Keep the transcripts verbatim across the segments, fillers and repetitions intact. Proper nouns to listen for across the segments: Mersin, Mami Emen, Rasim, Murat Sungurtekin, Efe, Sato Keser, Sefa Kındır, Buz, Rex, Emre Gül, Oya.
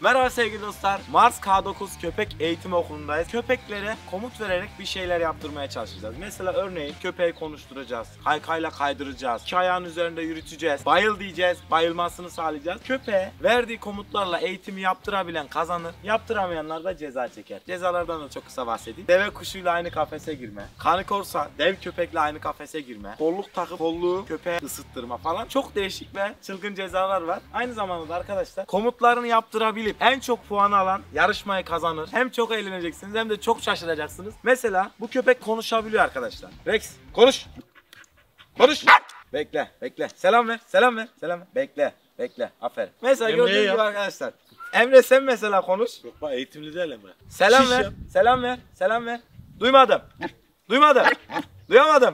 Merhaba sevgili dostlar, Mars K dokuz Köpek Eğitim Okulu'ndayız. Köpeklere komut vererek bir şeyler yaptırmaya çalışacağız. Mesela örneğin köpeği konuşturacağız, haykayla kaydıracağız, iki ayağın üzerinde yürüteceğiz, bayıl diyeceğiz, bayılmasını sağlayacağız. Köpeğe verdiği komutlarla eğitimi yaptırabilen kazanır, yaptıramayanlar da ceza çeker. Cezalardan da çok kısa bahsedeyim. Deve kuşuyla aynı kafese girme, kanı korsa dev köpekle aynı kafese girme, kolluk takıp kolluğu köpeğe ısıttırma falan. Çok değişik ve çılgın cezalar var. Aynı zamanda da arkadaşlar komutlarını yaptırabilir, en çok puanı alan yarışmayı kazanır. Hem çok eğleneceksiniz hem de çok şaşıracaksınız. Mesela bu köpek konuşabiliyor arkadaşlar. Rex konuş. Konuş. Bekle, bekle. Selam ver, selam ver, selam ver. Bekle, bekle. Aferin. Mesela Emre'ye gördüğünüz gibi arkadaşlar. Emre sen mesela konuş. Yok bak eğitimli değil Emre. Selam Şiş ver, yap. selam ver, selam ver. Duymadım. Duymadım. Duyamadım.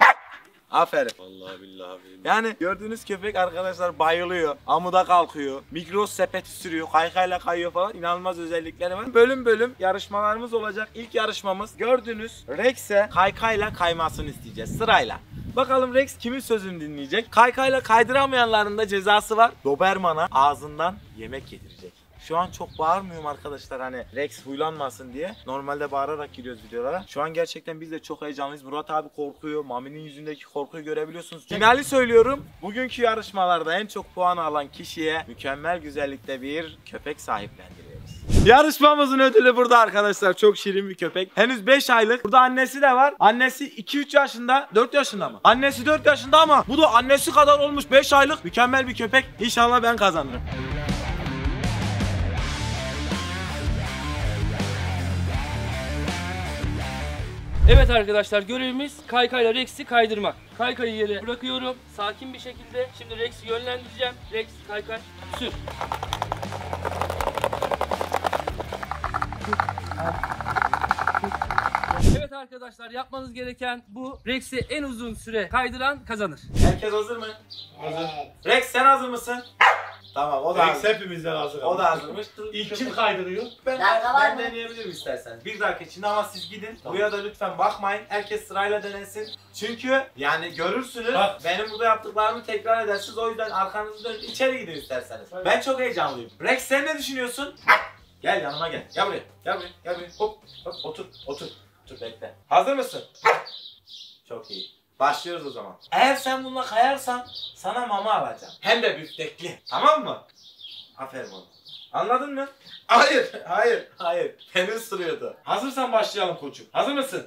Aferin. Vallahi billahi. Yani gördüğünüz köpek arkadaşlar bayılıyor, amuda kalkıyor, mikros sepeti sürüyor, kaykayla kayıyor falan, inanılmaz özellikleri var. Bölüm bölüm yarışmalarımız olacak. İlk yarışmamız gördüğünüz Rex'e kaykayla kaymasını isteyeceğiz sırayla. Bakalım Rex kimin sözünü dinleyecek? Kaykayla kaydıramayanların da cezası var. Doberman'a ağzından yemek yedirecek. Şu an çok bağırmıyorum arkadaşlar, hani Rex huylanmasın diye. Normalde bağırarak giriyoruz videolara. Şu an gerçekten biz de çok heyecanlıyız. Murat abi korkuyor. Mami'nin yüzündeki korkuyu görebiliyorsunuz. Finali söylüyorum. Bugünkü yarışmalarda en çok puan alan kişiye mükemmel güzellikte bir köpek sahiplendiriyoruz. Yarışmamızın ödülü burada arkadaşlar. Çok şirin bir köpek. Henüz beş aylık. Burada annesi de var. Annesi iki üç yaşında. dört yaşında mı? Annesi dört yaşında ama bu da annesi kadar olmuş, beş aylık. Mükemmel bir köpek. İnşallah ben kazanırım. Evet arkadaşlar, görevimiz kaykayla Rex'i kaydırmak. Kaykayı yere bırakıyorum sakin bir şekilde. Şimdi Rex'i yönlendireceğim. Rex kaykay sür. Evet arkadaşlar, yapmanız gereken bu. Rex'i en uzun süre kaydıran kazanır. Herkes hazır mı? Hazır. Rex sen hazır mısın? Tamam, o da Rex hepimizden hazır. O da hazırmış. İlk kim kaydırıyor? Ben, ben deneyebilirim isterseniz. Bir dakika içinde ama siz gidin. Tamam. Buraya da lütfen bakmayın. Herkes sırayla denesin. Çünkü yani görürsünüz. Bak, benim burada yaptıklarımı tekrar edersiniz. O yüzden arkanızı dönüp içeri gidin isterseniz. Evet. Ben çok heyecanlıyım. Rex sen ne düşünüyorsun? Gel yanıma gel. Gel buraya. Gel buraya. Gel buraya. Hop. Hop. Otur. Otur. Otur bekle. Hazır mısın? Çok iyi. Başlıyoruz o zaman. Eğer sen bununla kayarsan sana mama alacağım. Hem de büftekli. Tamam mı? Aferin oğlum. Anladın mı? Hayır, hayır, hayır. Beni ısırıyordu. Hazırsan başlayalım koçum. Hazır mısın?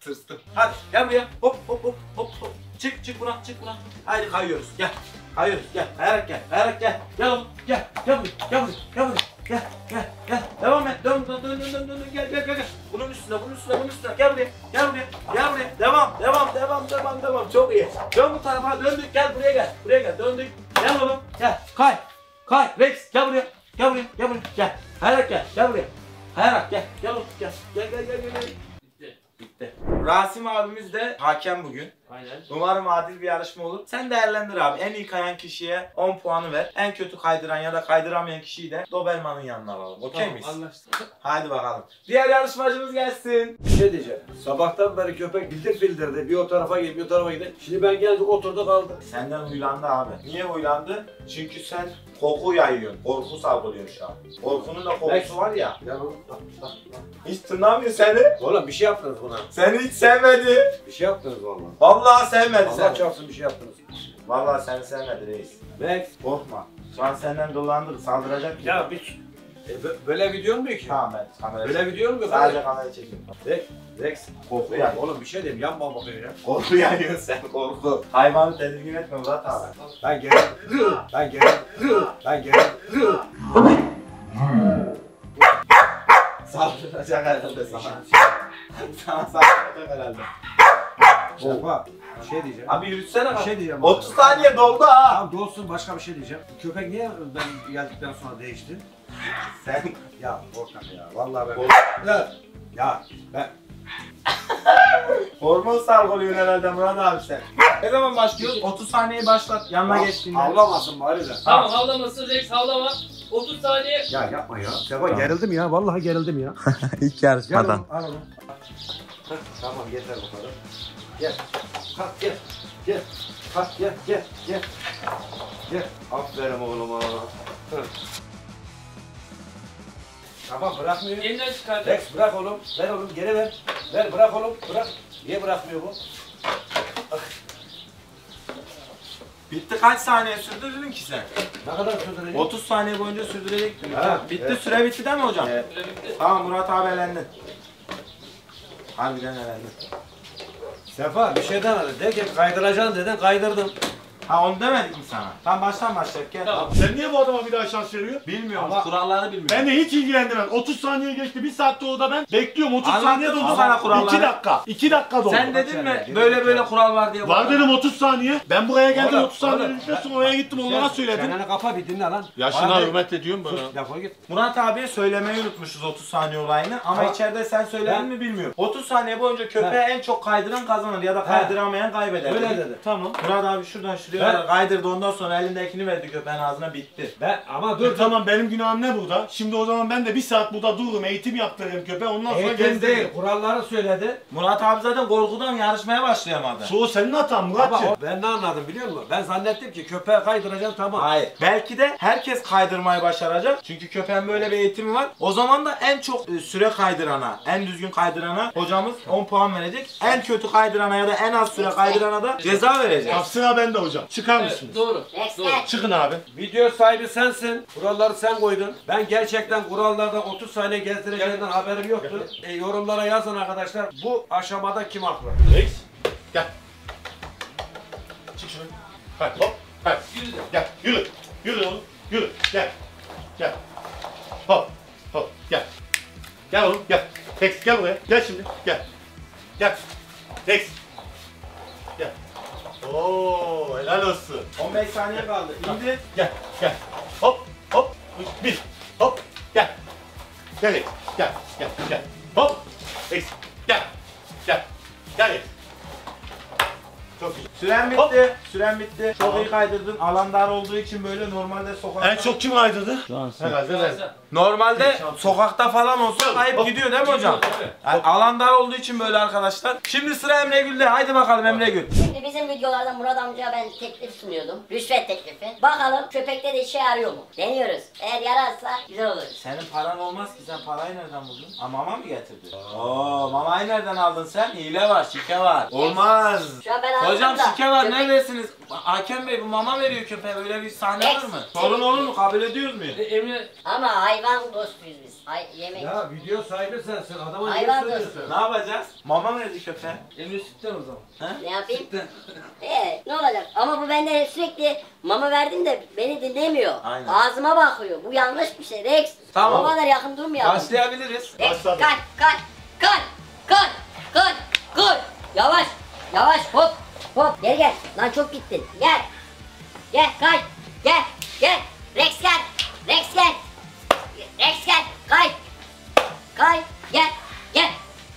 Tırstım. Hadi gel buraya. Hop hop hop hop hop. Çık çık buna, çık buna. Haydi kayıyoruz. Gel. Kayıyoruz. Gel. Kayarak gel. Kayarak gel. Gel oğlum. Gel. Gel buraya. Gel buraya. Gel buraya. Gel. Gel. Gel. Devam et. Dön dön dön dön dön. Gel gel gel. Bunun üstüne, bunun üstüne, bunun üstüne. Gel buraya. Gel buraya. Gel buraya. Devam. Devam. Devam. Devam. Devam. Çok iyi. Dön bu tarafa. Döndük. Gel buraya gel. Buraya gel. Döndük. Gel oğlum. Gel. Kay. Kay. Rex. Gel buraya. Gel buraya. Gel buraya. Gel. Kayarak gel. Gel buraya. Kayarak gel. Gel oğlum. Gel. Gel gel gel gel. Bitti. Rasim abimiz de hakem bugün. Aynen. Umarım adil bir yarışma olur. Sen değerlendir abi. En iyi kayan kişiye on puanı ver. En kötü kaydıran ya da kaydıramayan kişiyi de Doberman'ın yanına alalım. Okey miyiz? Tamam, anlaştık. Haydi bakalım. Diğer yarışmacımız gelsin. Bir şey diyeceğim. Sabahtan beri köpek bildir bildirdi. Bir o tarafa gidip bir o tarafa gidip. Şimdi ben geldim oturdu kaldı. Senden huylandı abi. Niye huylandı? Çünkü sen koku yayıyorsun. Korku salgılıyor şu an. Korkunun da kokusu var ya. Gel oğlum. Hiç tırnamıyor seni. Oğlum bir şey yaptınız buna. Seni hiç sevmedi. Bir şey yaptınız valla. Vallahi sevmedi seni. Allah çarpsın bir şey yaptınız. Vallahi seni sevmedi reis. Rex korkma. Şu an senden dolandır, saldıracak gibi. Ya bir e, böyle video mu ki? Tamam ben kamera. Böyle çekim. Video mu? Sadece kamera çekeyim. Rex, Rex korku yani. Oğlum bir şey diyeyim, yanma baba ya. Korku yanıyor sen korku. Hayvanı tedirgin etme Murat abi. Ben gel. Ben gel. Ben gel. Saldıracak herhalde sana. Sana saldıracak herhalde. Oha, bir şey diyeceğim. Abi yürütsene abi. Bir şey diyeceğim. otuz saniye doldu ha. Tamam dolsun, başka bir şey diyeceğim. Köpek niye ben geldikten sonra değişti? Sen ya korkak ya. Vallahi ben. Ya. Ya ben. Hormon salgılıyor herhalde Murat abi sen. Ne zaman başlıyoruz? otuz saniyeyi başlat. Yanına ha, geçtiğinde. Havlamasın bari de. Tamam havlamasın Rex, havlama. otuz saniye. Ya yapma ya. Sefa tamam. Gerildim ya. Vallahi gerildim ya. İlk yarışmadan. Alalım. Tamam yeter bu kadar. Gel, kalk gel, gel, kalk gel, gel, gel, gel. Aferin oğluma. Tamam, bırakmıyor. Yeniden çıkar. Rex bırak oğlum. Ver oğlum, geri ver. Ver, bırak oğlum, bırak. Niye bırakmıyor bu? Ah. Bitti, kaç saniye sürdürdün ki sen? Ne kadar sürdürecek? otuz saniye boyunca sürdürecektin. Bitti, evet. Süre bitti değil mi hocam? Evet. Süre bitti. Tamam, Murat abi elendi. Harbiden elendi. Sefa, bir şeyden alır. De ki kaydıracaksın dedin, kaydırdım. Ha, onu demedik mi sana? Tam baştan başlayıp gel. Tamam. Sen niye bu adama bir daha şans veriyorsun? Bilmiyorum. Ama kuralları bilmiyorum. Ben de hiç ilgilendirmem. otuz saniye geçti. bir saatte orada ben bekliyorum. otuz saniye doldu sana kuralları. iki dakika. iki dakika doldu. Sen dedin mi böyle böyle kural var diye. Var dedim otuz saniye. Ben buraya geldim otuz saniye düşünüyorsun. Oraya gittim onlara söyledim. Sen kafa bir dinle lan. Yaşına hürmet ediyorum bana. Defol git. Murat abiye söylemeyi unutmuşuz otuz saniye olayını. Ama içeride sen söyledin mi bilmiyorum. otuz saniye boyunca köpeğe en çok kaydıran kazanır ya da kaydıramayan kaybeder. Öyle dedi. Tamam. Murat abi şuradan şuraya. Ben kaydırdı, ondan sonra elindekini verdi köpeğin ağzına, bitti. Ben ama dur. E, tamam, benim günahım ne burada? Şimdi o zaman ben de bir saat burada dururum, eğitim yaptırırım köpeğe, ondan sonra gezdirim. Eğitim değil, kuralları söyledi. Murat abi zaten korkudan yarışmaya başlayamadı. Şu senin hatan Muratcığım. Ben ne anladım biliyor musun? Ben zannettim ki köpeğe kaydıracağım, tamam. Hayır. Belki de herkes kaydırmayı başaracak. Çünkü köpeğin böyle bir eğitimi var. O zaman da en çok süre kaydırana, en düzgün kaydırana hocamız on puan verecek. En kötü kaydırana ya da en az süre kaydırana da ceza verecek. Kapsına ben de hocam. Çıkar evet, mısınız? Doğru, doğru. Çıkın abi. Video sahibi sensin. Kuralları sen koydun. Ben gerçekten kurallarda otuz saniye gezdireceğinden haberim yoktu. E, yorumlara yazın arkadaşlar. Bu aşamada kim haklı? Rex. Gel. Çık şuraya. Hadi hop. Hadi. Yürü. Gel. Yürü. Yürü oğlum. Yürü. Gel. Gel. Hop. Hop. Gel. Gel oğlum. Gel. Rex gel buraya. Gel şimdi. Gel. Gel. Rex. Gel. Ooo, helal olsun. on beş saniye kaldı. İndi. Gel, gel. Hop, hop. Bir. Hop. Gel. Gel Rex. Gel, gel, gel. Hop. Rex. Gel. Gel. Gel Rex. Çok iyi. Süren bitti. Hop. Süren bitti. Çok iyi kaydırdın. Alan dar olduğu için böyle normalde sokakta... En çok kim kaydırdı? Şu an sen. Normalde sokakta falan olsa kayıp gidiyor değil mi hocam? Yani alan dar olduğu için böyle arkadaşlar. Şimdi sıra Emre Gül'de. Haydi bakalım Emre Gül. Şimdi bizim videolarda Murat amcaya ben teklif sunuyordum. Rüşvet teklifi. Bakalım köpekte de işe yarıyor mu? Deniyoruz. Eğer yararsa güzel olur. Senin paran olmaz ki. Sen parayı nereden buldun? Ha, mama mı getirdin? Oo, mamayı nereden aldın sen? Hile var, şike var. Olmaz. Şu an ben aldım. Hocam şike var, neredesiniz? Hakem Bey bu mama veriyor köpeğe, böyle bir sahne var mı? Sorun olur mu? Kabul ediyoruz mu? Emre... Ama hayvan dostuyuz biz. Hay yemek. Ya video sahibi sensin, adama ne söylüyorsun? Ne yapacağız? Mama verdi köpeğe. Emre sütten o zaman. He? Ne yapayım? Sütten. Eee ne olacak? Ama bu benden sürekli mama verdim de beni dinlemiyor. Aynen. Ağzıma bakıyor. Bu yanlış bir şey Rex. Tamam. O kadar yakın durmayalım. Başlayabiliriz. Rex kaç kaç kaç kaç kaç kaç. Yavaş yavaş hop. Hop gel gel lan, çok gittin, gel gel kay gel gel Rex gel Rex gel Rex gel kay kay gel gel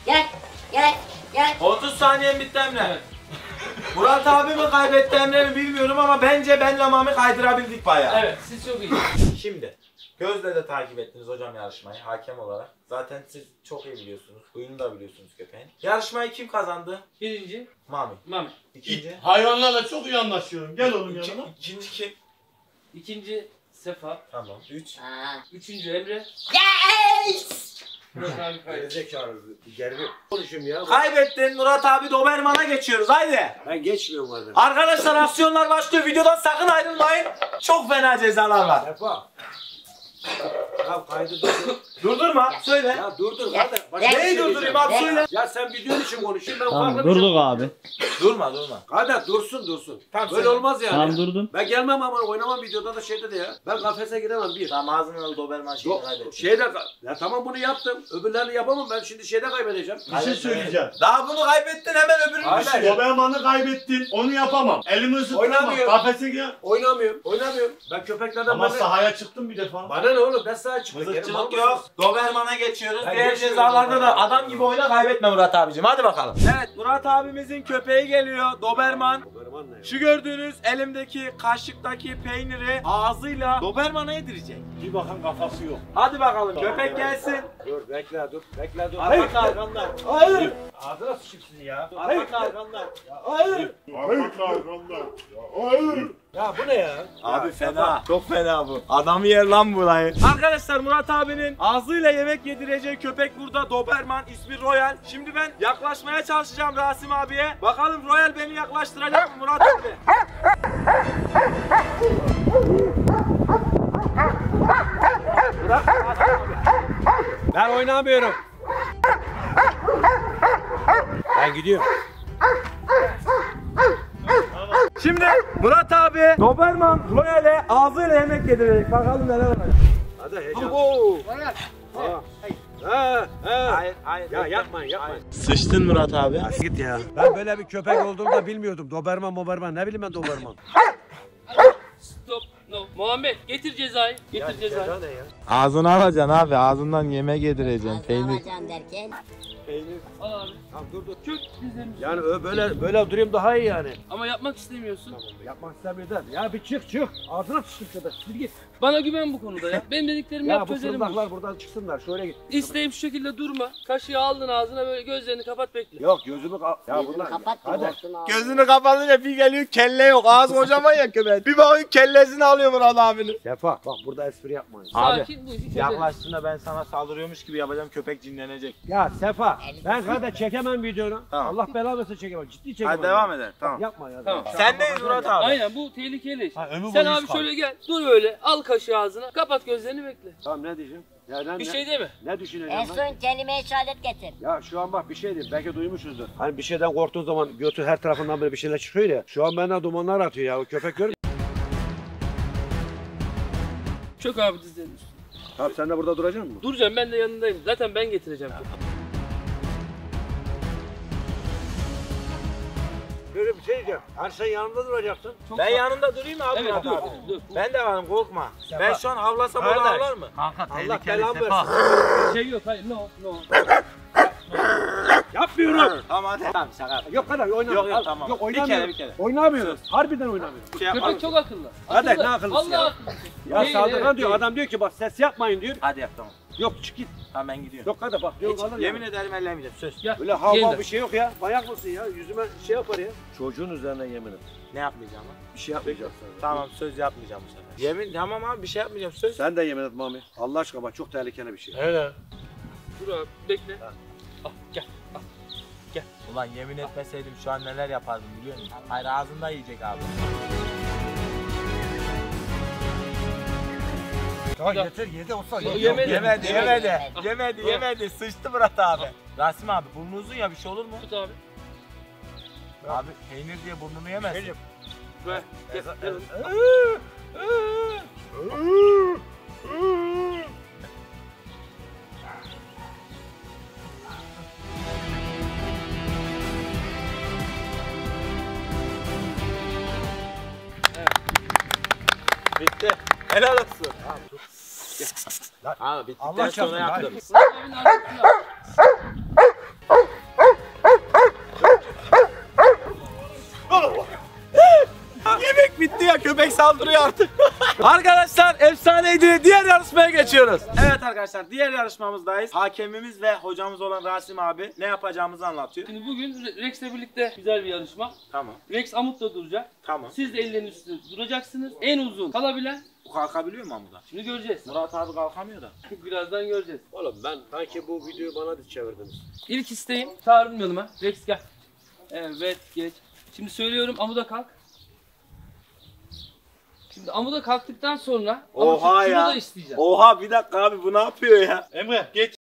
gel gel gel. Otuz saniyen bitti Emre. Murat abi mi kaybetti Emre mi bilmiyorum ama bence benle Mami kaydırabildik bayağı. Evet, siz çok iyi. Şimdi gözle de takip ettiniz hocam yarışmayı hakem olarak. Zaten siz çok iyi biliyorsunuz. Huyunu da biliyorsunuz köpeğin. Yarışmayı kim kazandı? Birinci. Mami. Mami. İkinci. İ hayvanlarla çok iyi anlaşıyorum. Gel oğlum İki, yanıma. İkinci kim? İkinci Sefa. Tamam. Üç. Aa. Üçüncü Emre. Yes! Murat abi kaybetti. Ya. Kaybettin. Murat abi Doberman'a geçiyoruz. Haydi. Ben geçmiyorum hadi. Arkadaşlar aksiyonlar başlıyor. Videodan sakın ayrılmayın. Çok fena cezalar var. Sefa. Ya kaydı durdur. Durdurma söyle. Ya durdur hadi. Bak, neyi durdurayım abi söyle. Ya sen videonun için konuşuyorsun, ben tamam, farklı. Durduk abi. Durma durma. Hadi dursun dursun. Tamam, böyle söyle. Olmaz yani. Tamam durdum. Ben gelmem ama oynamam videoda da şeyde de ya. Ben kafese giremem bir. Tamam ağzını al Doberman şeyi kaybettim. Şeyde ya tamam bunu yaptım. Öbürlerini yapamam ben şimdi şeyde kaybedeceğim. Bir şey söyleyeceğim. Daha bunu kaybettin hemen öbürünü. Doberman'ı kaybettin. Onu yapamam. Elimi ısıtmam. Kafese gir. Oynamıyorum. Oynamıyorum. Ben köpeklerden ama sahaya çıktım bir defa. Bana ne oğlum, ben sahaya çıktım. Mızıkçılık yok. Doberman'a geçiyoruz. Ben diğer cezalarda da adam gibi oyna, kaybetme Murat abicim. Hadi bakalım. Evet, Murat abimizin köpeği geliyor. Doberman. Doberman ne? Şu gördüğünüz elimdeki kaşıktaki peyniri ağzıyla Doberman'a yedirecek. Bir bakan kafası yok. Hadi bakalım tamam, köpek gelsin. Dur bekle dur. Bekle dur. Arka kavganlar. Hayır. Ağzına sıçıp sizi ya. Arka kavganlar. Hayır. Arka kavganlar. Hayır. Ya bu ne ya? Abi ya, fena. Çok fena bu. Adam yer lan burayı. Arkadaşlar Murat abinin ağzıyla yemek yedireceği köpek burada. Doberman, ismi Royal. Şimdi ben yaklaşmaya çalışacağım Rasim abiye. Bakalım Royal beni yaklaştıracak mı Murat abi? Ben oynamıyorum. Ben gidiyorum. Şimdi Murat abi Doberman Royal'e ağzıyla yemek yedirecek. Bakalım neler var. Hadi heyecan. Ha, ha. Hayır, hayır. Ya yapmayın, yapmayın. Sıçtın Murat abi. As git ya. Ben böyle bir köpek olduğunu da bilmiyordum. Doberman, Doberman. Ne bileyim ben Doberman. Stop. No. Muhammed getir cezayı. Getir ya, cezayı. Ceza ağzını alacaksın abi. Ağzından yemek yedireceksin. Peynir. Alacaksın derken. Peynir. Al abi. Tamam dur dur. Çök dizlerimizi. Yani böyle böyle durayım daha iyi yani. Ama yapmak istemiyorsun. Tamam, yapmak istemiyorsun. Ya bir çık çık. Ağzına sıçtın şurada. Gir git. Bana güven bu konuda ya. Benim dediklerimi ya, yap çözelim. Ya bu fırlaklar buradan çıksınlar. Şöyle git. İsteyip şu şekilde durma. Kaşığı aldın ağzına böyle gözlerini kapat bekle. Yok gözümü kapat. Ya gözünü bunlar. Kapat hadi. Gözünü kapatınca bir geliyor kelle yok. Ağzı kocaman ya köpek. Bir bakın kellesini alıyor Murat abinin. Sefa bak burada espri yapmayın. Abi yaklaştığında ben sana saldırıyormuş gibi yapacağım köpek cinlenecek. Ya Sefa. Ben zaten çekemem videonu. Tamam. Allah belanı çekemem. Ciddi çekemem. Hadi devam edelim. Tamam. Yapma ya. Tamam. Sen neyiz Murat abi? Aynen bu tehlikeli. Ha, sen abi şöyle abi. Gel. Dur böyle. Al kaşığı ağzına. Kapat gözlerini bekle. Tamam ne diyeceğim? Nereden, bir ne, şey değil mi? Ne düşüneceğim? En son kelimeye şehadet getir. Ya şu an bak bir şey değil. Belki duymuşuzdur. Hani bir şeyden korktuğun zaman götü her tarafından böyle bir şeyler çıkıyor ya. Şu an benden dumanlar atıyor ya. O köpek görmüyor. Çök abi dizlerini. Tamam sen de burada duracaksın mı? Duracağım ben de yanındayım. Zaten ben getireceğim. Böyle bir şey diyeceğim. Hani sen yanında duracaksın. Çok ben yanında durayım abi. Evet, dur, abi. Dur, dur. Ben de varım korkma. Sefa. Ben şu an havlasam o da havlar mı? Kanka tehlikeli Sefa. Bir şey yok hayır no no. Yapmıyorum. Tamam hadi. Tamam şaka. Yok kadar oynamıyorum. Yok, tamam. Yok oynamıyorum. Bir kere bir kere. Oynamıyoruz. Harbiden oynamıyoruz. Şey köpek çok akıllı. Hadi ne akıllısı ya. Ya saldırgan diyor adam diyor ki bak ses yapmayın diyor. Hadi yap tamam. Yok çık git. Tamam ben gidiyorum. Yok hadi bak. Hiç, yemin ya. Ederim ellemeyeceğim söz. Ya, öyle hava bir şey yok ya. Bayak mısın ya? Yüzüme şey yapar ya. Çocuğun üzerine yeminim. Ne yapmayacağım lan? Bir şey yapmayacağım. Tamam söz yapmayacağım bu sefer. Yemin tamam abi bir şey yapmayacağım söz. Sen de yemin et Mami. Allah aşkına bak çok tehlikeli bir şey. Öyle. Dur abi bekle. Ha. Al gel. Al. Gel. Ulan yemin etmeseydim şu an neler yapardım biliyor musun? Hayır ağzında yiyecek abi. Ya yeter yedi olsa yedi. Yemedi, yemedi, yemedi, yemedi, yemedi, yemedi. Sıçtı Murat abi. Rasim abi burnu uzun ya bir şey olur mu? Tut abi. Abi peynir diye burnunu yemezsin. Ver. Bitti. Helal olsun. Abi bittikten sonra yaptım. Yemek bitti ya köpek saldırıyor artık. Arkadaşlar efsaneydi. Diğer yarışmaya geçiyoruz. Evet arkadaşlar diğer yarışmamızdayız. Hakemimiz ve hocamız olan Rasim abi ne yapacağımızı anlatıyor. Şimdi bugün Rex'le birlikte güzel bir yarışma. Tamam. Rex amutta duracak. Tamam. Siz de ellerinin üstünde duracaksınız. En uzun kalabilen. Bu kalkabiliyor mu Amuda? Şimdi göreceğiz. Murat abi kalkamıyor da. Birazdan göreceğiz. Oğlum ben sanki bu videoyu bana da çevirdiniz. İlk isteğim. Çağırın yanıma. Rex gel. Evet geç. Şimdi söylüyorum Amuda kalk. Şimdi amuda kalktıktan sonra oha ya. Da isteyeceğim. Oha bir dakika abi bu ne yapıyor ya? Emre geç.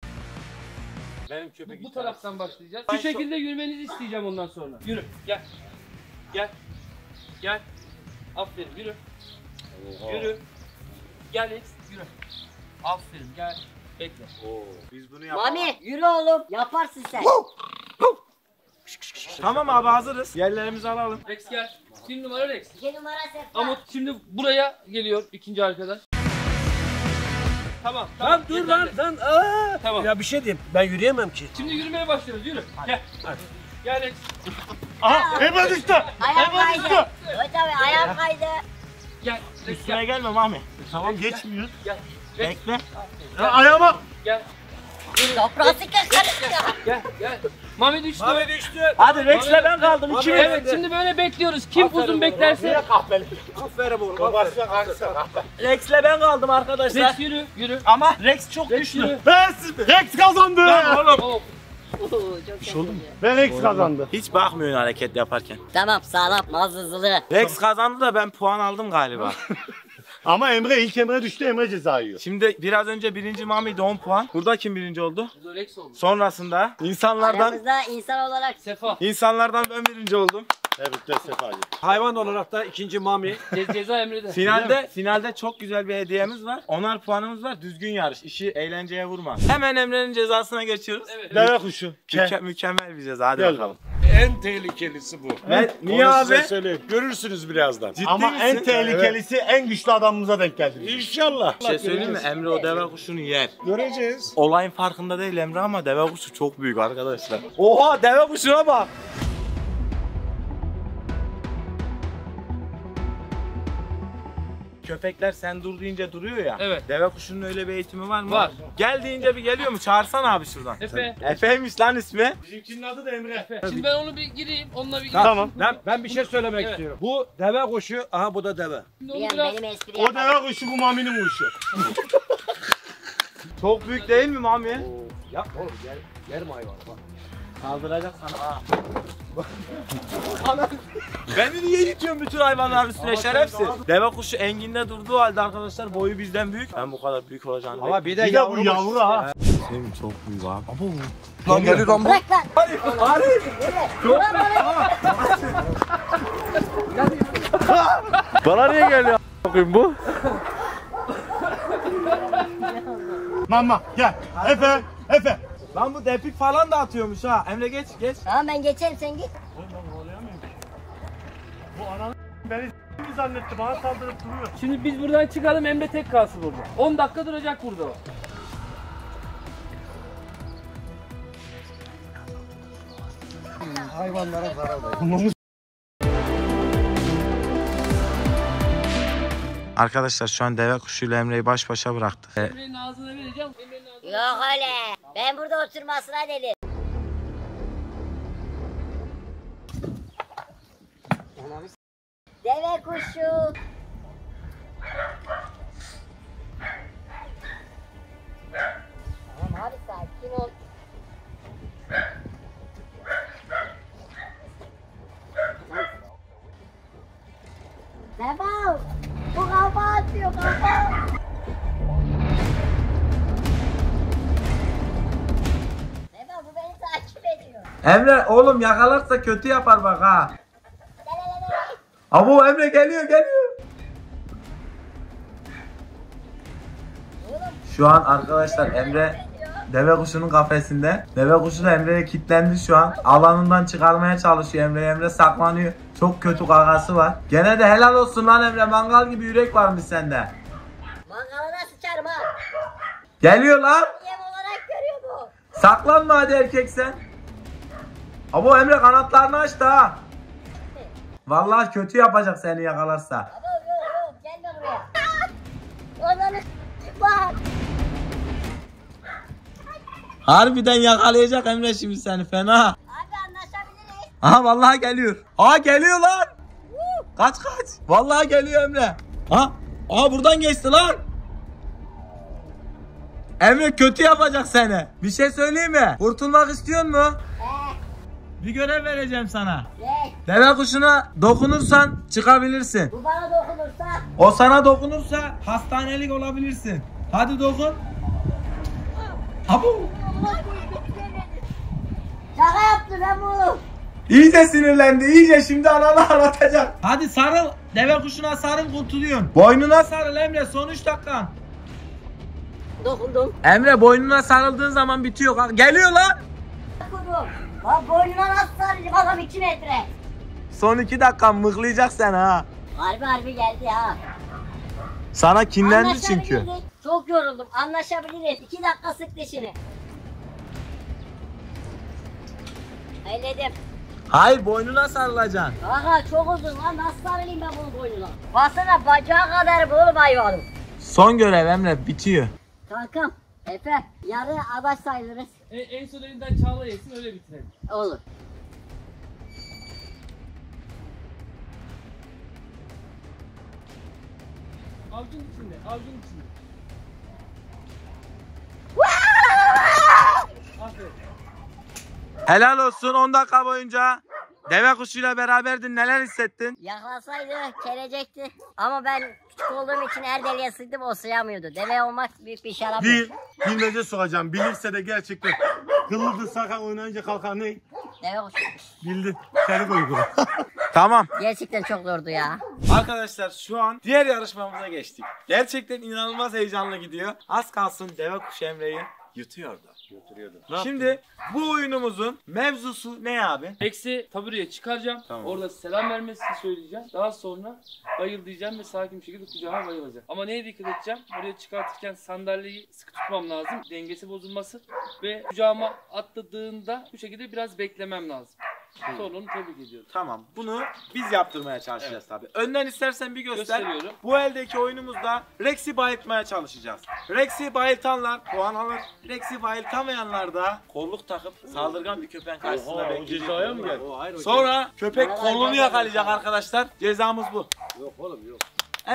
Benim köpek bu, bu taraftan başlayacağız. Şu şekilde yürümenizi isteyeceğim ondan sonra. Yürü gel. Gel. Gel. Aferin yürü. Oha. Yürü. Gel Rex yürü. Aferin gel. Bekle. Oo. Biz bunu yapalım. Mami yürü oğlum yaparsın sen. Tamam abi hazırız. Yerlerimizi alalım. Rex gel. Bir numara Rex. Bir numara Sefa. Ama şimdi buraya geliyor ikinci arkadaş. Tamam. Tamam lan, dur lan lan. Aa! Tamam. Ya bir şey diyeyim. Ben yürüyemem ki. Şimdi yürümeye başlıyoruz. Yürü. Hadi. Gel. Hadi. Gel Rex. Aha! Hemen düştü. Hemen düştü. Hocam ayağım kaydı. Gel. Üstüne gelme Mami. Tamam geçmiyoruz. Gel. Bekle. Ya ayağıma. Gel. Toprağı siker kardeşim ya. Gel gel. Mami düştü. Mami düştü. Hadi Rex'le ben kaldım. İki evet şimdi böyle bekliyoruz. Kim aferin uzun beklerse. Kahveli. Aferin oğlum. Kabarsın aksa kahve. Rex'le ben kaldım arkadaşlar. Rex yürü yürü. Ama Rex çok güçlü. Rex kazandı. Lan oğlum. Ve Rex kazandı. Hiç bakmıyorsun hareket yaparken. Tamam sağlam mazlızlığı. Rex kazandı da ben puan aldım galiba. Ama Emre ilk Emre düştü, Emre ceza yiyor. Şimdi biraz önce birinci Mami'de on puan. Burada kim birinci oldu? Rex oldu. Sonrasında insanlardan aramızda insan olarak Sefa. İnsanlardan ben birinci oldum. Evet Sefa'cığım. Hayvan olarak da ikinci Mami. Ce ceza Emre'de. Finalde finalde çok güzel bir hediyemiz var. Onar puanımız var. Düzgün yarış. İşi eğlenceye vurma. Hemen Emre'nin cezasına geçiyoruz. Evet. Deve kuşu. Müke mükemmel bir ceza. Hadi gel bakalım. En tehlikelisi bu. Ben, niye abi? Görürsünüz birazdan. Ciddi ama misin? En tehlikelisi evet. En güçlü adamımıza denk geldi. İnşallah. Bir şey söyleyeyim mi? Emre o deve kuşunu yer. Göreceğiz. Olayın farkında değil Emre ama deve kuşu çok büyük arkadaşlar. Oha deve kuşuna bak. Köpekler sen dur deyince duruyor ya. Evet. Deve kuşunun öyle bir eğitimi var mı? Var. Gel deyince bir geliyor mu? Çağırsan abi şuradan. Efe. Efe'ymiş lan ismi. Bizimkinin adı da Emre. Efe. Şimdi ben onu bir gireyim, onunla bir gireyim. Tamam. Ben, ben bir şey söylemek evet. istiyorum. Bu deve kuşu, aha bu da deve. Yani biraz... O deve kuşu bu Mami'nin kuşu. Çok büyük değil mi Mami? Oo. Yapma oğlum, yer, yer mi hayvanı bak. Kaldıracak sana. Beni niye yitiyorsun bütün hayvanların üstüne şerefsiz? Deve kuşu enginde durduğu halde arkadaşlar boyu bizden büyük. Ben bu kadar büyük olacağını. Ama bir de, bir de bu yavru ha. Senin çok büyük abi. Ama lan geliyor lan bu. Bırak lan. Hadi hadi. Çok büyük. Bana niye geliyor a**ayım bu? Mama gel. Efe. Efe. Lan bu depik falan da atıyormuş ha. Emre geç geç. Tamam ben geçerim sen git. Oğlum ben olayamıyorum ki. Bu ananı beni s**mi zannetti. Bana saldırıp duruyor. Şimdi biz buradan çıkalım Emre tek kalsın burada. on dakika duracak burada o. Hayvanlara zarar veriyor. Arkadaşlar şu an deve kuşuyla Emre'yi baş başa bıraktı. Emre'nin ağzına vereceğim. Emre'nin ağzına vereceğim. Yok öyle. Ben burada oturmasına dedim. Deve kuşu. Tamam abi sakin ol. Devam. Bu kafa atıyor kafa. Baba bu beni takip ediyor. Emre oğlum yakalarsa kötü yapar bak ha. Ama Emre geliyor geliyor. Şu an arkadaşlar Emre deve kuşunun kafesinde. Deve kuşu da Emre'ye kilitlendi şu an. Alanından çıkarmaya çalışıyor Emre. Emre saklanıyor. Çok kötü kakası var. Gene de helal olsun lan Emre. Mangal gibi yürek varmış sende. Mangalına sıçarım ha. Geliyor lan. Yem olarak görüyor mu? Saklanma hadi erkek sen. Abo Emre kanatlarını açtı ha. Vallahi kötü yapacak seni yakalarsa. Abo yok yok gelme buraya. Odanı bak. Harbiden yakalayacak Emre şimdi seni fena. Aha vallahi geliyor. Aha geliyor lan. Kaç kaç. Vallahi geliyor Emre. Aha, aha buradan geçti lan. Emre kötü yapacak seni. Bir şey söyleyeyim mi? Kurtulmak istiyor mu? Bir görev vereceğim sana. Ne? Deve kuşuna dokunursan çıkabilirsin. Bu bana dokunursa? O sana dokunursa hastanelik olabilirsin. Hadi dokun. Abu. Şaka yaptın hem oğlum. İyice sinirlendi, iyice şimdi ananı anlatacak. Hadi sarıl, deve kuşuna sarıl kurtuluyorsun. Boynuna sarıl Emre, son üç dakikan. Dokundum. Emre boynuna sarıldığın zaman bitiyor. Geliyor lan. Dokundum. Lan boynuna nasıl sarılacağım adam iki metre. Son iki dakikan mıklayacak sen ha. Harbi harbi geldi ha. Sana kinlendi çünkü. Çok yoruldum, anlaşabiliriz. iki dakika sık dişini. Eyledim. Hayır boynuna sarılacaksın. Aha çok uzun lan nasıl sarılayım ben bunun boynuna? Basana bacağı kadar bu oğlum hayvanım. Son görev Emre, bitiyor. Kankam, Efe, yarı abaş sayılırız. E, en son elinden Çağla yesin, öyle bitirelim. Olur. Avcunun içinde, avcunun içinde. Aferin. Helal olsun, on dakika boyunca deve kuşuyla beraberdin, neler hissettin? Yaklasaydı gelecekti ama ben küçük olduğum için her deliğe sıktım, o sıyamıyordu. Deve olmak büyük bir şarap. Bil, bilmece sokacağım, bilirse de gerçekten kıllıdır sakal oynayınca kalkan ne? Deve kuşuymuş. Bildin, seni uygula. Tamam. Gerçekten çok zordu ya. Arkadaşlar şu an diğer yarışmamıza geçtik. Gerçekten inanılmaz heyecanlı gidiyor. Az kalsın deve kuşu Emre'yi yutuyordu. Götürüyordu. Şimdi bu oyunumuzun mevzusu ne abi? Rex'i tabureye çıkaracağım. Tamam. Orada selam vermesini söyleyeceğim. Daha sonra bayıl diyeceğim ve sakin bir şekilde kucağıma bayılacağım. Ama neye dikkat edeceğim? Buraya çıkartırken sandalyeyi sıkı tutmam lazım. Dengesi bozulması ve kucağıma atladığında bu şekilde biraz beklemem lazım. Evet. Sonunu tebrik ediyorum. Tamam. Bunu biz yaptırmaya çalışacağız, evet. Tabii. Önden istersen bir göster. Bu eldeki oyunumuzda Rex'i bayıltmaya çalışacağız. Rex'i bayıltanlar puan alır. Rex'i bayıltamayanlar da kolluk takıp saldırgan bir köpeğin karşısında oha, bekleyecek. O cezaya mı geldi? O, hayır, o sonra köpek hayır, kolunu hayır, yakalayacak hayır. Arkadaşlar. Cezamız bu. Yok oğlum yok.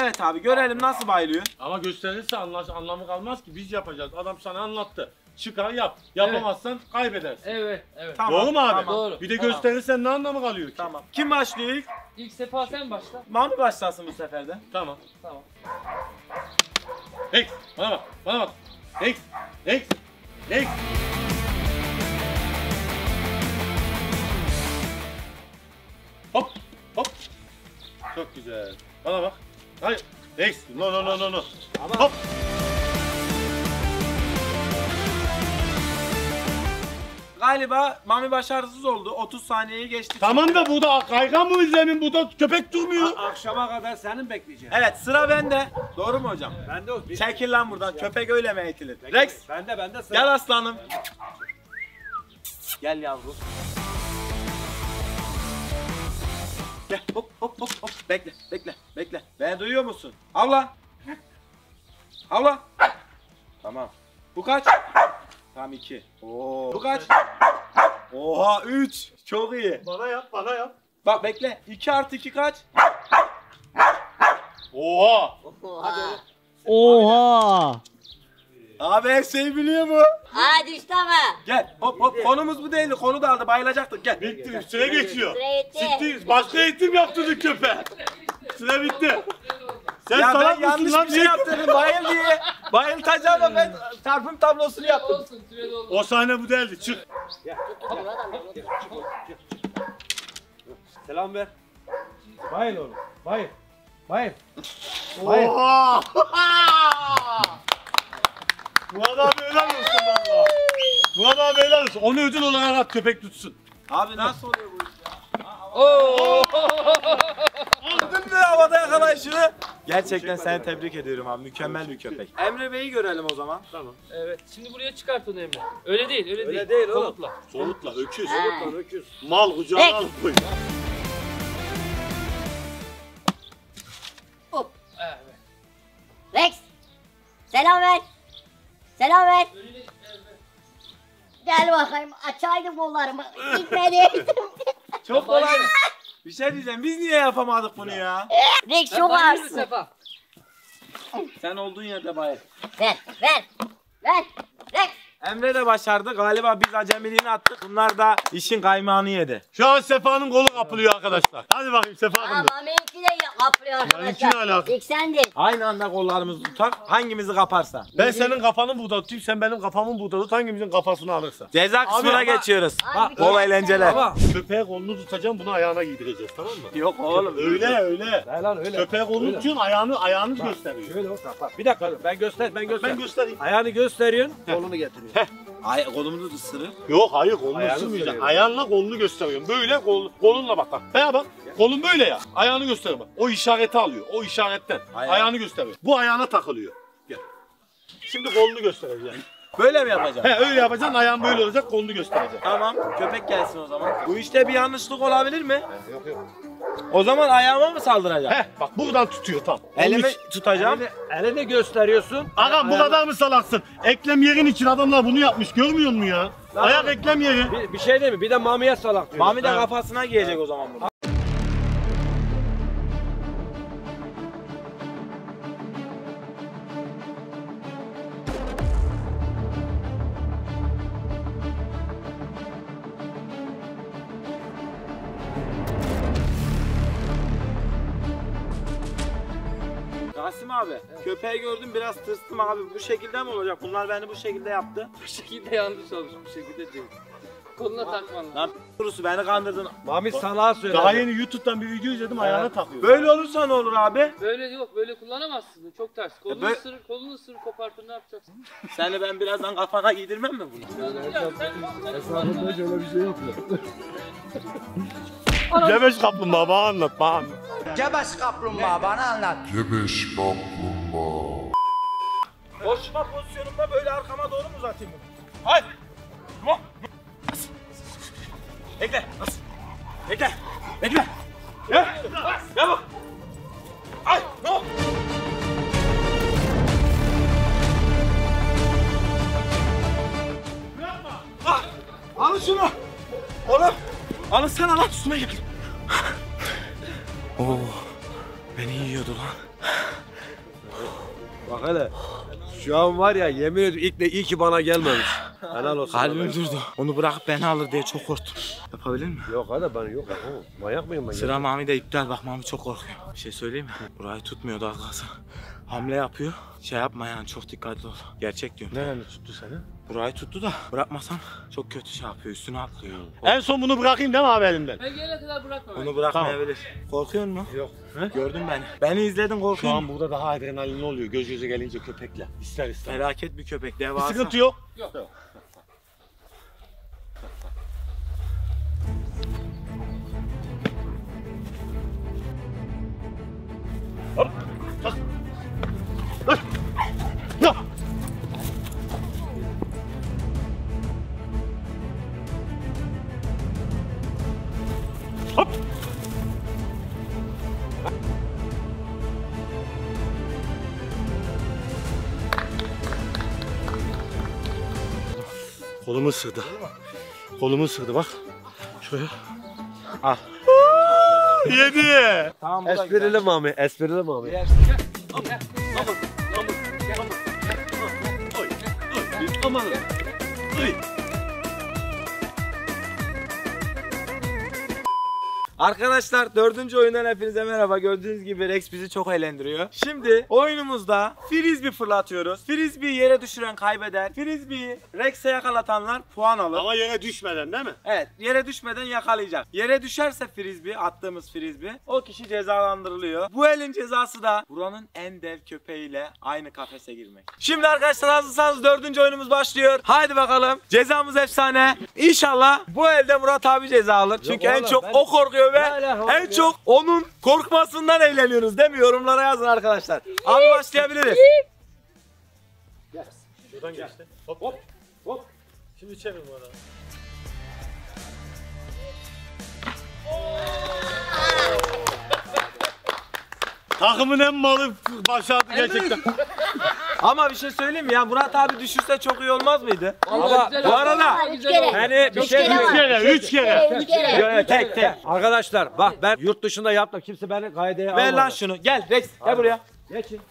Evet abi, görelim nasıl bayılıyor. Ama gösterirse anlaş, anlamı kalmaz ki, biz yapacağız. Adam sana anlattı. Çıkar yap. Yapamazsan evet. Kaybedersin. Evet, evet. Tamam, doğru mu abi? Tamam. Doğru. Bir de tamam. Gösterirsen ne anlamı kalıyor ki? Tamam. Kim başlıyor ilk? İlk Sefa sen başla. Mami başlasın bu sefer de. Tamam. Tamam. Rex, bana bak, bana bak. Rex, Rex, Rex. Hop, hop. Çok güzel. Bana bak. Hayır. Rex, no no no no no. Tamam. Hop. Galiba Mami başarısız oldu. otuz saniyeyi geçti. Tamam da bu da kaygan mı izlemin? Bu da köpek durmuyor. A akşama kadar senin bekleyeceğim. Evet, sıra bende. Doğru mu hocam? Evet. Bende o. Çekil lan buradan. Ya. Köpek öyle mi eğitilir? Peki. Rex. Bende bende sıra. Gel aslanım. Bende. Gel yavrum. Gel hop hop hop hop. Bekle bekle bekle. Beni duyuyor musun? Havla. Havla. Tamam. Bu kaç? Tam iki. Oo. Bu kaç? Oha üç. Çok iyi. Bana yap, bana yap. Bak bekle. iki artı iki kaç? Oha. Oha. Oha. Abi her şeyi biliyor mu? Hadi işte ama. Gel. Hop hop. Konumuz bu değildi. Konu da aldı. Bayılacaktık. Gel. Bitti. Süre geçiyor. Bitti. Başka eğitim yaptırdık köpeğe. Süre bitti. Sen ya ben yanlış bir şey yaptırdım, bayıl diye. Bayıltacağım ama ben çarpım tablosunu yaptım. Olsun, o sahne bu değildi, çık. Gel, gel, gel, gel, selam ver. Bayıl oğlum, bayıl. Bayıl. Bayıl. Oha! Bu adam helal olsun valla. Bu adam helal olsun. Onu ödül olarak at, köpek tutsun. Abi nasıl oluyor bu iş ya? Ooo! Aldın mı havada yakalayışını? Gerçekten seni tebrik ediyorum abi. Mükemmel bir köpek. Emre Bey'i görelim o zaman. Tamam. Evet. Şimdi buraya çıkart onu Emre. Öyle değil, öyle, öyle değil. Öyle değil oğlum. Solutla. Solutla, öküz. Solutla, öküz. Mal kucağına alıp koy. Hop. Evet. Rex. Selam ver. Selam ver. Öyle, evet. Gel bakayım. Açaydım kollarımı. Gitmediydim. Çok kolay. Bir şey diyeceğim, biz niye yapamadık bunu ya? Rex çok ağırsın. Sen olduğun yerde bayıl. Ver, ver, ver, Rex. Emre de başardı. Galiba biz acemiliğini attık. Bunlar da işin kaymağını yedi. Şu an Sefa'nın kolu kapılıyor arkadaşlar. Hadi bakayım Sefa Kındır. Ama benimki de kapılıyor arkadaşlar. İlk sendin. Aynı anda kollarımızı tutar. Hangimizi kaparsa. Ben senin kafanı burada tutayım. Sen benim kafamı burada tut. Hangimizin kafasını alırsa. Ceza kısmına geçiyoruz. Bol eğlenceler. Köpeğe kolunu tutacağım. Bunu ayağına giydireceğiz. Tamam mı? Yok oğlum. Öyle öyle. Köpeğe kolunu tutuyorsun. Ayağını ayağını gösteriyorsun. Şöyle olsa bak. Bir dakika. Ben göster. Ben göster. Ben göstereyim. Ayağını gösteriyorsun. Kolunu getiriyorsun. Heh. Ay, kolumuzu ısırır. Yok hayır, kolunu ısırmayacak. Ayağınla kolunu gösteriyorum. Böyle kol, kolunla bak bak. He bak. Kolun böyle ya. Ayağını gösteriyor bak. O işareti alıyor. O işaretten. Ayağı. Ayağını gösteriyor. Bu ayağına takılıyor. Gel. Şimdi kolunu göstereceğim. Böyle mi yapacaksın? He öyle yapacaksın. Ayağın böyle olacak. Kolunu göstereceksin. Tamam. Köpek gelsin o zaman. Bu işte bir yanlışlık olabilir mi? Yok yok. O zaman ayağıma mı saldıracaksın? Heh, bak buradan tutuyor tam. Elimi tutacağım. Elini, elini gösteriyorsun. Ağam bu kadar mı salaksın? Eklem yerin için adamlar bunu yapmış, görmüyor musun ya? Lan ayak abi, eklem yeri. Bir, bir şey değil mi? Bir de Mami'ye salak diyor. Mami de evet, kafasına giyecek evet, o zaman bunu. Rasim abi, evet, köpeği gördüm biraz tırstım abi. Bu şekilde mi olacak? Bunlar beni bu şekilde yaptı. Bu şekilde yanlış olmuş, bu şekilde değil. Koluna takman. Lan kurusu beni kandırdın. Mami sana söyledi. Daha yeni YouTube'dan bir video izledim, ayağına takıyor. Böyle olursa ne olur abi? Böyle yok, böyle kullanamazsın. Çok ters. Kolunu e ısırır, kolunu ısırır, kopartır, ne yapacaksın? Seni ben birazdan kafana giydirmem mi bunu? Hesabında şöyle bir şey yok ya. Gebeş kaplumbağa bana anlat, bana anlat. Gebeş kaplumbağa bana anlat. Gebeş kaplumbağa. Koşma pozisyonumda böyle arkama doğru mu uzatayım bunu? Hayır. Tamam. Bekle. Bekle. Bekle. Ya. Ya bak. Ay. Ne oldu? Bırakma. Ah. Al şunu. Oğlum. Alın sen lan tutma gel. Oo, beni yiyordu lan. Bak hele, şu an var ya yemin ediyorum ilk de iyi ki bana gelmemiş. Helal olsun. Kalbim durdu. Onu bırakıp beni alır diye çok korktum. Yapabilir mi? Yok hadi ben yok. Oğlum, manyak mıyım ben? Sıra Mami de iptal, bak Mami çok korkuyor. Bir şey söyleyeyim mi? Burayı tutmuyor daha kalsa. Hamle yapıyor. Şey yapma yani, çok dikkatli ol. Gerçek diyorum. Nerede tuttu seni? Burayı tuttu da bırakmasam çok kötü şey yapıyor, üstüne atlıyor. Kork en son bunu bırakayım değil mi abi elimden? Ben gelene kadar bırakma. Bunu bırakmayabilir. Tamam. Korkuyor musun? Yok. He? Gördün beni. Beni izledin, korkuyor. Şu an burada daha adrenalin oluyor göz göze gelince köpekle. İster ister. Felaket bir köpek, devasa. Bir sıkıntı yok. Yok. Yok. Hop. Hop. Hop. Kolumu sığdı. Kolumu sığdı bak. Şuraya. Al. Yedi. Tamam, esprili Mami, esprili Mami. Gel. Gel. Aman. Arkadaşlar dördüncü oyundan hepinize merhaba. Gördüğünüz gibi Rex bizi çok eğlendiriyor. Şimdi oyunumuzda frisbee fırlatıyoruz. Frisbee'yi yere düşüren kaybeder. Frisbee'yi Rex'e yakalatanlar puan alır. Ama yere düşmeden değil mi? Evet, yere düşmeden yakalayacak. Yere düşerse frisbee, attığımız frisbee, o kişi cezalandırılıyor. Bu elin cezası da buranın en dev köpeğiyle aynı kafese girmek. Şimdi arkadaşlar hazırsanız dördüncü oyunumuz başlıyor. Haydi bakalım. Cezamız efsane. İnşallah bu elde Murat abi ceza alır. Çünkü yok, en çok ben... o korkuyor ve en çok onun korkmasından eğleniyoruz değil mi? Yorumlara yazın arkadaşlar. Abi başlayabiliriz. Gel. Şuradan geçti. Hop hop. Hop. Şimdi çevir bu arada. Takımın en malı başardı gerçekten. Ama bir şey söyleyeyim mi ya, Murat abi düşürse çok iyi olmaz mıydı? Ama bu arada hani bir şey üç kere, üç kere, üç kere. Tek tek. Arkadaşlar bak ben yurt dışında yaptım, kimse beni kaydeye almadı. Ver lan şunu, gel Rex, gel buraya. Geçin.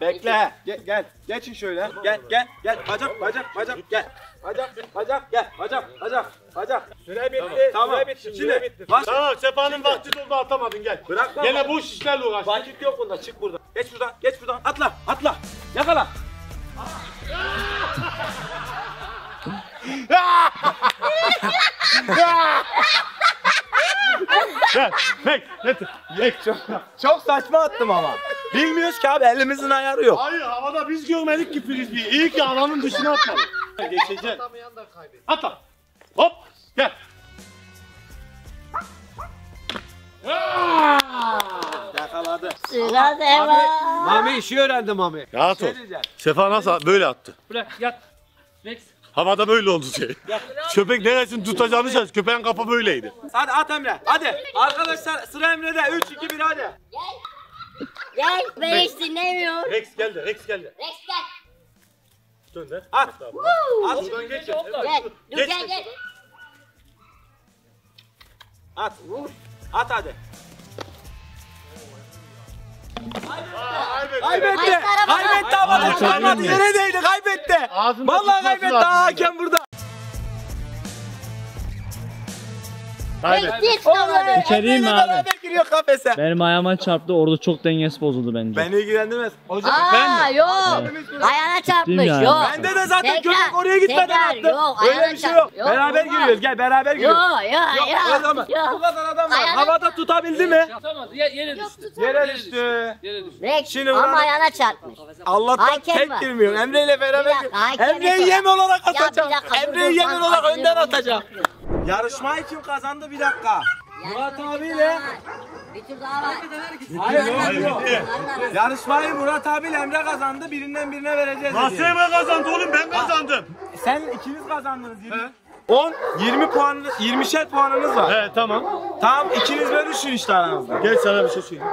Bekle. Gel, gel. Geçin şöyle. Gel, gel, gel. Bacak, bacak, bacak, gel. Bacak, bacak, gel. Bacak, bacak, bacak. Süre bitti, tamam. Süre bitti, süre bitti. Tamam, Sefa'nın vakti doldu, atamadın, gel. Bırak lan. Gene bu işlerle uğraş. Vakit yok bunda, çık buradan. Geç buradan, geç buradan. Atla, atla. Yakala. Gel, bek, bek, bek. Çok, çok saçma attım ama. Bilmiyoruz ki abi, elimizin ayarı yok. Hayır, havada biz görmedik ki frisbee'yi. İyi ki alanın dışına atmadık. Geçeceğiz. Atamayan da kaybeder. Atla. Hop, gel. Yakaladı. Sıra Sefa. Mami işi öğrendi Mami. Rahat ol. Sefa nasıl böyle attı? Bırak, yat. Rex. Havada böyle oldu şey. Köpek neresini tutacağını şaşırdı. Köpeğin kafa böyleydi. Hadi at Emre. Hadi. Arkadaşlar sıra Emre'de. üç, iki, bir hadi. Gel. Ben hiç dinlemiyorum. Rex geldi. Rex geldi. Rex gel. Dönder. At. At. Buradan geç. Gel. Dur gel gel. At. At hadi. Kaybetti. Kaybetti. Kaybetti havada. Parmağı yere değdi. Kaybetti. Vallahi kaybetti. Daha hakem burada. Kaybetti. İçeriyim mi abi? Benim ayağıma çarptı. Orada çok dengesi bozuldu bence. Beni ilgilendirmez. Hocam ben mi? Yok. Ayağına çarpmış. Yok. Bende de zaten köpek oraya gitmeden attı. Öyle bir şey yok. Beraber giriyoruz. Gel beraber giriyoruz. Yok. Yok. Yok. Bu kadar adam var. Havada tutabildi mi? Tutamadı. Yere düştü. Yere düştü. Şimdi ama ayağına çarpmış. Allah'tan tek girmiyor. Emre ile beraber giriyor. Emre'yi yem olarak atacağım. Emre'yi yem olarak önden atacağım. Yarışmayı kim kazandı? Bir dakika. Murat abiyle bir tur daha var. Hayır, hayır, hayır. Yarışmayı Murat abiyle Emre kazandı. Birinden birine vereceğiz. Nasıl Emre kazandı oğlum? Ben kazandım. Sen ikiniz kazandınız. on yirmi puanınız, yirmişer puanınız var. Evet tamam. Tamam ikiniz bölüşün işte aranızda. Gel sana bir şey söyleyeyim.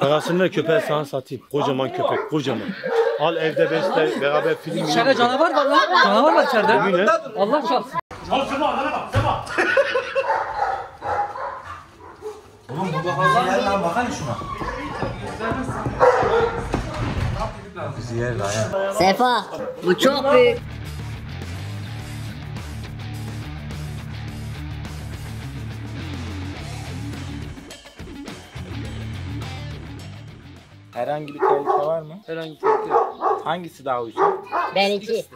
Parasını köpeğe sana satayım. Kocaman köpek, kocaman. Al evde besle, beraber film. İçeride canavar var lan. Canavar var içeride. Allah çalsın. Al Sema, bana bak Sema. Oğlum bu bakalım yer lan, bakana şuna. Bizi yer lan ya. Sefa, bu çok büyük. Herhangi bir tehlike var mı? Herhangi bir tehlike yok. Hangisi daha uysun? Benimki.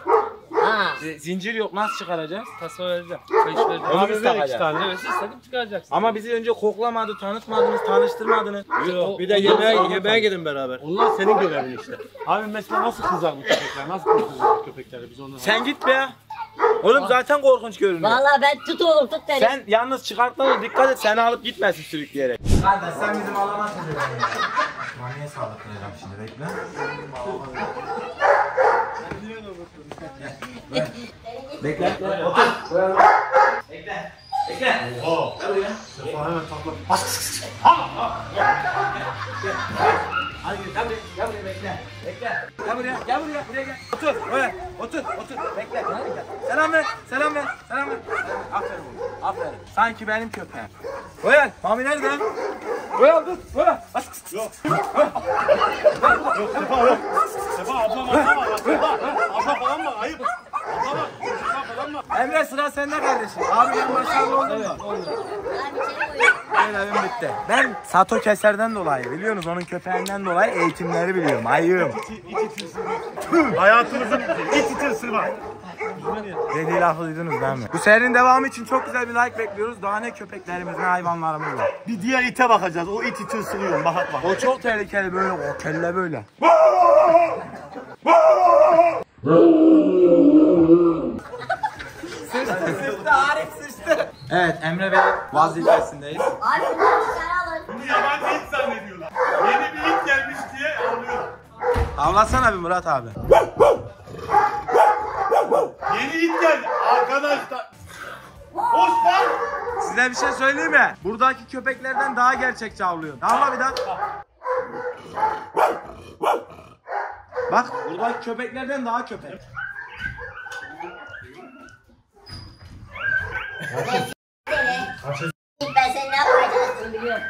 Ha. Zincir yok, nasıl çıkaracağız? Tasma vereceğim. Kayış vereceğim. Abi biz takacağız. Evet siz takıp çıkaracaksınız. Ama bizi önce koklamadı, tanıtmadınız, tanıştırmadınız. Yok, bir de yemeğe, yemeğe gidin beraber. Onlar senin görevin işte. Abi mesela nasıl kızar bu köpekler? Nasıl korkuyoruz bu köpekleri? Biz onları... Sen git be. Oğlum zaten korkunç görünüyor. Vallahi ben tut oğlum tut derim. Sen yalnız çıkartmanı dikkat et, seni alıp gitmesin sürükleyerek. Kardeş sen bizim alamazsın. Maniye sağlıklayacağım şimdi, bekle. Bekle. Otur. Bekle. Bekle. Oo. Gel buraya. Sefa hemen takla. Bas. Al. Hadi gel buraya. Gel buraya bekle. Bekle. Gel buraya. Gel buraya. Buraya gel. Otur. Oya. Otur. Otur. Bekle. Bekle. Selam ver. Selam ver. Selam ver. Aferin oğlum. Aferin. Sanki benim köpeğim. Oya. Mami nerede? Oya dur. Oya. Bas. Yok. Yok Sefa yok. Sefa ablam ablam ablam. Ablam falan mı? Ayıp. Ablam Emre sıra sende kardeşim. Abi ben başarılı oldum mu? Benim bitti. Ben Sato Keser'den dolayı biliyorsunuz onun köpeğinden dolayı eğitimleri biliyorum. Ayım. Hayatınızın iç içi ısırma. Dediği lafı duydunuz değil mi? Bu serinin devamı için çok güzel bir like bekliyoruz. Daha ne köpeklerimiz ne hayvanlarımız var. Bir diğer ite bakacağız. O it içi ısırıyor. Bak bak. O çok tehlikeli böyle. O kelle böyle. Sırçtı sırçtı Arif sırçtı. Evet Emre Bey vazifesindeyiz. Arif alın. Bunu yabancı hiç zannediyorlar. Yeni bir ilk gelmiş diye ağlıyorlar. Avlasana bir Murat abi. Yeni ilk geldi arkadaşlar. Hoş lan. Size bir şey söyleyeyim mi? Buradaki köpeklerden daha gerçekçi avlıyor. Avla bir daha. Bak buradaki köpeklerden daha köpek. Ben seni ne yapacaksın biliyorum.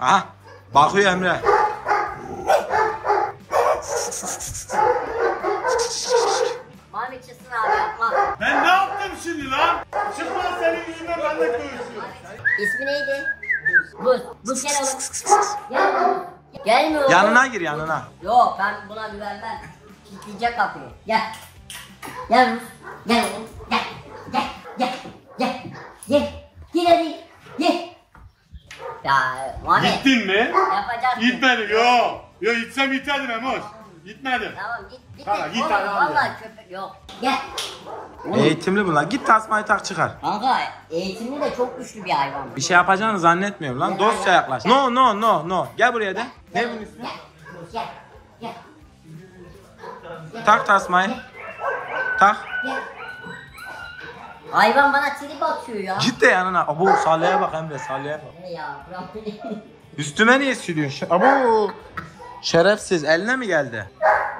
Aha bakıyor Emre. Mami çıksın abi yapma. Ben ne yaptım şimdi lan? Çıkma senin yüzünden ben de görüşüyorum. İsmi neydi? Buz. Buz gel oğlum. Gel oğlum. Gelmiyor oğlum. Yanına gir yanına. Yok ben buna güvenmem. Kilitleyecek kapıyı. Gel. Gel Buz. Gel oğlum. Gel. Gel. Gel, gel, gel, gel hadi, gel. Ya Mami. Gittin mi? Yapacaksın. Gitmedim, yok. Yok, gitsem gitmedim Emoş. Gitmedim. Tamam, git, git. Hala, git oğlum, valla köpek yok. Gel. Oğlum. Eğitimli bunlar. Git tasmayı tak çıkar. Kanka, eğitimli de çok güçlü bir hayvan. Bir şey yapacağını zannetmiyorum lan. Dostça yaklaş. No, no, no, no. Gel buraya de. Ne bunun ismi? Gel, gel, gel. Tak tasmayı. Tak. Hayvan bana trip atıyor ya. Ciddi yanına. Abo Salih'e bak Emre, Salih'e bak. Ya bırak. Üstüme niye sürüyorsun? Abo. Şerefsiz. Eline mi geldi?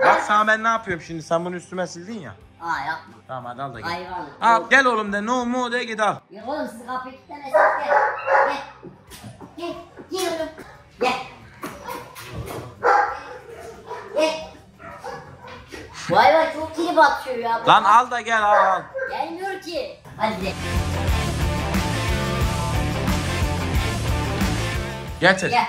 Bak sana ben ne yapıyorum şimdi? Sen bunu üstüme sildin ya. Aa yapma. Tamam hadi al da gel. Hayvan. Al gel oğlum de. No mu de git al. Ya oğlum siz kapıyı kilitlemezsiniz. Gel. Gel. Gel. Gel oğlum. Gel. Gel. Vay vay çok trip atıyor ya. Lan al da gel al al. Gelmiyor ki. Hadi de. Getir. Gel.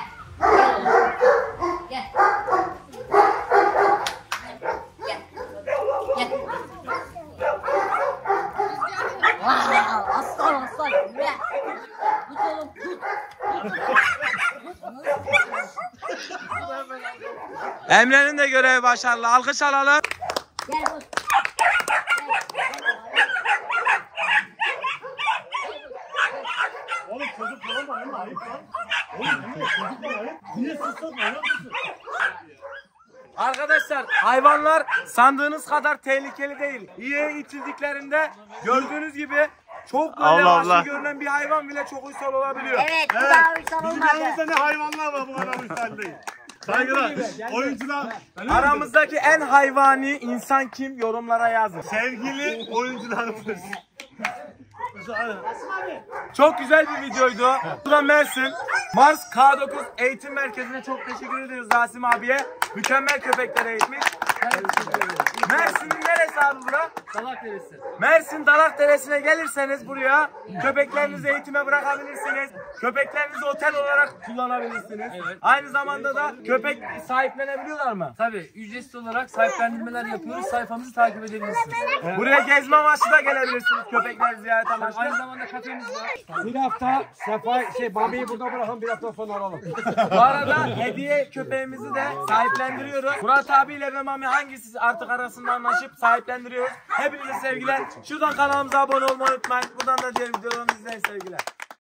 Emre'nin de görevi başarılı. Alkış alalım. Gel bak. Oğlum çocuk ne oldu? Ayıp lan. Oğlum çocuk ne ayıp? Niye susadın? Arkadaşlar hayvanlar sandığınız kadar tehlikeli değil. İyi içildiklerinde gördüğünüz gibi çok böyle vahşi görünen bir hayvan bile çok uysal olabiliyor. Evet, bu da uysal olmadı. Bizim aramızda ne hayvanlar var bu kadar uysal değil. Saygılar, oyuncular. Aramızdaki en hayvani insan kim? Yorumlara yazın. Sevgili oyuncularımız. Çok güzel bir videoydu. Bu da Mersin Mars K dokuz Eğitim Merkezi'ne çok teşekkür ederiz Rasim abiye. Mükemmel köpekler eğitmiş. Mersin'in neresi abi bura? Dalak Deresi. Mersin Dalak Deresi'ne gelirseniz buraya köpeklerinizi eğitime bırakabilirsiniz. Köpeklerinizi otel olarak kullanabilirsiniz. Evet. Aynı zamanda da köpek sahiplenebiliyorlar mı? Tabii. Ücretsiz olarak sahiplendirmeler yapıyoruz. Sayfamızı takip edebilirsiniz. Evet. Buraya gezme amaçlı da gelebilirsiniz. Köpekler ziyaret amaçlı. Aynı zamanda kafemiz var. Bir hafta Sefa, şey Mami'yi burada bırakın bir hafta sonra alalım. Bu arada hediye köpeğimizi de sahiplendiriyoruz. Murat abiyle ve Mami hangisi artık arasında anlaşıp sahiplendiriyoruz. Hepinize sevgiler. Şuradan kanalımıza abone olmayı unutmayın. Buradan da diğer videolarımızı izleyin sevgiler.